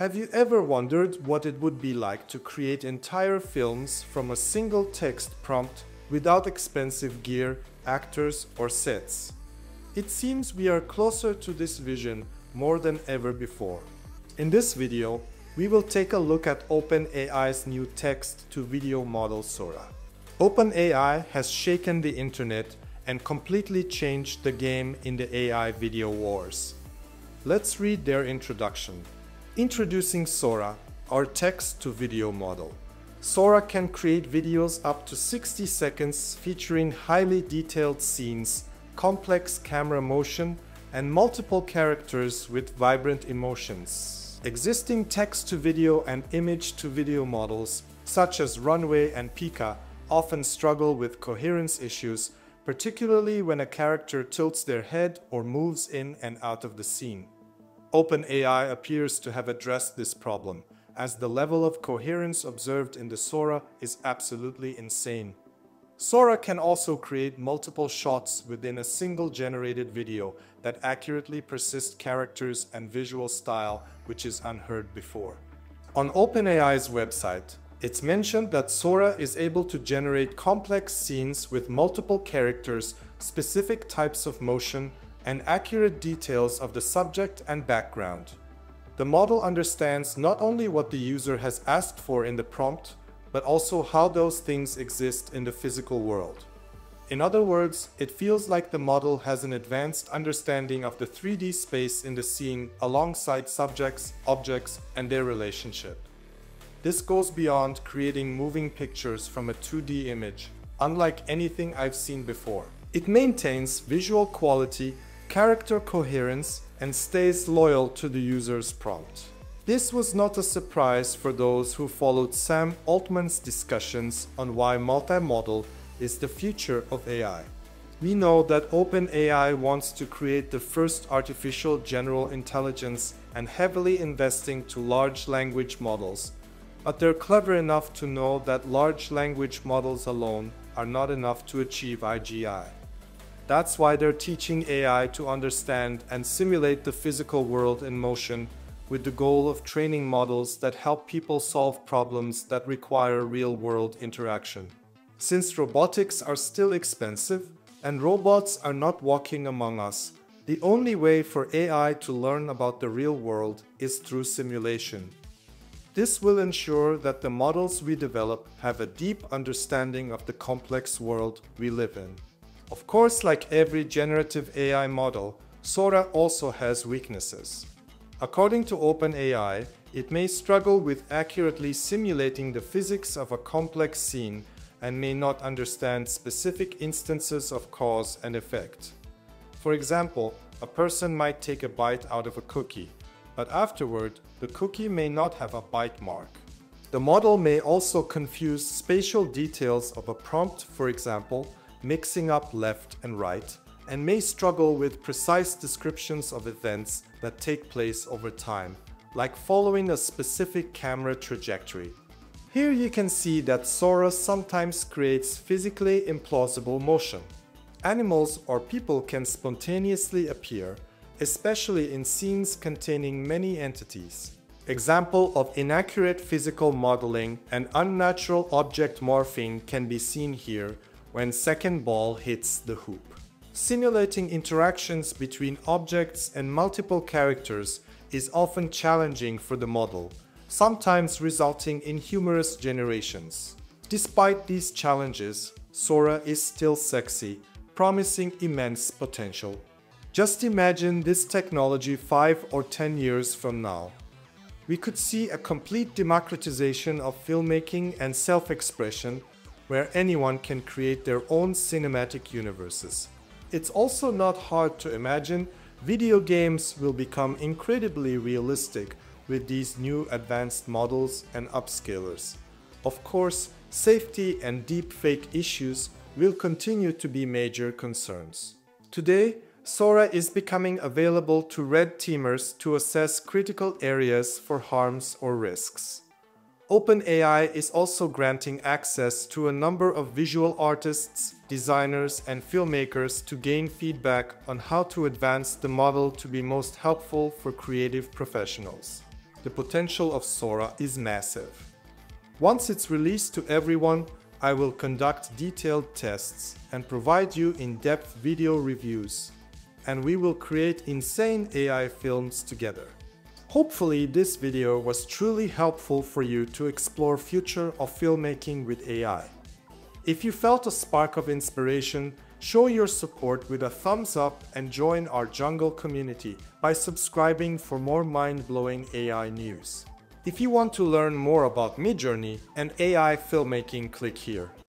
Have you ever wondered what it would be like to create entire films from a single text prompt without expensive gear, actors, or sets? It seems we are closer to this vision more than ever before. In this video, we will take a look at OpenAI's new text-to-video model Sora. OpenAI has shaken the internet and completely changed the game in the AI video wars. Let's read their introduction. Introducing Sora, our text-to-video model. Sora can create videos up to 60 seconds featuring highly detailed scenes, complex camera motion, and multiple characters with vibrant emotions. Existing text-to-video and image-to-video models, such as Runway and Pika, often struggle with coherence issues, particularly when a character tilts their head or moves in and out of the scene. OpenAI appears to have addressed this problem, as the level of coherence observed in the Sora is absolutely insane. Sora can also create multiple shots within a single generated video that accurately persist characters and visual style, which is unheard before. On OpenAI's website, it's mentioned that Sora is able to generate complex scenes with multiple characters, specific types of motion, and accurate details of the subject and background. The model understands not only what the user has asked for in the prompt, but also how those things exist in the physical world. In other words, it feels like the model has an advanced understanding of the 3D space in the scene alongside subjects, objects, and their relationship. This goes beyond creating moving pictures from a 2D image, unlike anything I've seen before. It maintains visual quality, character coherence, and stays loyal to the user's prompt. This was not a surprise for those who followed Sam Altman's discussions on why multimodal is the future of AI. We know that OpenAI wants to create the first artificial general intelligence and heavily investing to large language models, but they're clever enough to know that large language models alone are not enough to achieve IGI. That's why they're teaching AI to understand and simulate the physical world in motion, with the goal of training models that help people solve problems that require real-world interaction. Since robotics are still expensive and robots are not walking among us, the only way for AI to learn about the real world is through simulation. This will ensure that the models we develop have a deep understanding of the complex world we live in. Of course, like every generative AI model, Sora also has weaknesses. According to OpenAI, it may struggle with accurately simulating the physics of a complex scene and may not understand specific instances of cause and effect. For example, a person might take a bite out of a cookie, but afterward, the cookie may not have a bite mark. The model may also confuse spatial details of a prompt, for example, mixing up left and right, and may struggle with precise descriptions of events that take place over time, like following a specific camera trajectory. Here you can see that Sora sometimes creates physically implausible motion. Animals or people can spontaneously appear, especially in scenes containing many entities. Example of inaccurate physical modeling and unnatural object morphing can be seen here, when second ball hits the hoop. Simulating interactions between objects and multiple characters is often challenging for the model, sometimes resulting in humorous generations. Despite these challenges, Sora is still sexy, promising immense potential. Just imagine this technology 5 or 10 years from now. We could see a complete democratization of filmmaking and self-expression, where anyone can create their own cinematic universes. It's also not hard to imagine video games will become incredibly realistic with these new advanced models and upscalers. Of course, safety and deepfake issues will continue to be major concerns. Today, Sora is becoming available to red teamers to assess critical areas for harms or risks. OpenAI is also granting access to a number of visual artists, designers, and filmmakers to gain feedback on how to advance the model to be most helpful for creative professionals. The potential of Sora is massive. Once it's released to everyone, I will conduct detailed tests and provide you in-depth video reviews, and we will create insane AI films together. Hopefully this video was truly helpful for you to explore the future of filmmaking with AI. If you felt a spark of inspiration, show your support with a thumbs up and join our jungle community by subscribing for more mind-blowing AI news. If you want to learn more about Midjourney and AI filmmaking, click here.